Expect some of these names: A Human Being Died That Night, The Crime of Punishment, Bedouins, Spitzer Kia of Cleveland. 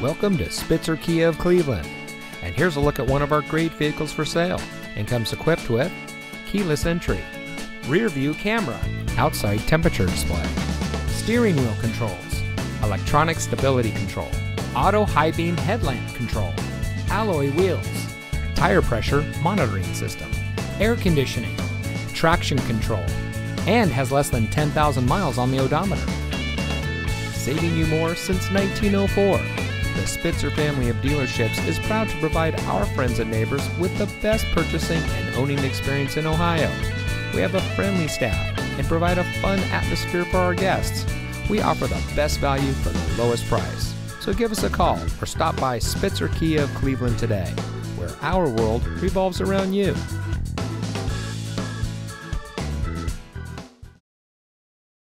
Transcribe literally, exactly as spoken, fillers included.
Welcome to Spitzer Kia of Cleveland, and here's a look at one of our great vehicles for sale, and comes equipped with keyless entry, rear view camera, outside temperature display, steering wheel controls, electronic stability control, auto high beam headlamp control, alloy wheels, tire pressure monitoring system, air conditioning, traction control, and has less than ten thousand miles on the odometer. Saving you more since nineteen oh four. The Spitzer family of dealerships is proud to provide our friends and neighbors with the best purchasing and owning experience in Ohio. We have a friendly staff and provide a fun atmosphere for our guests. We offer the best value for the lowest price. So give us a call or stop by Spitzer Kia of Cleveland today, where our world revolves around you.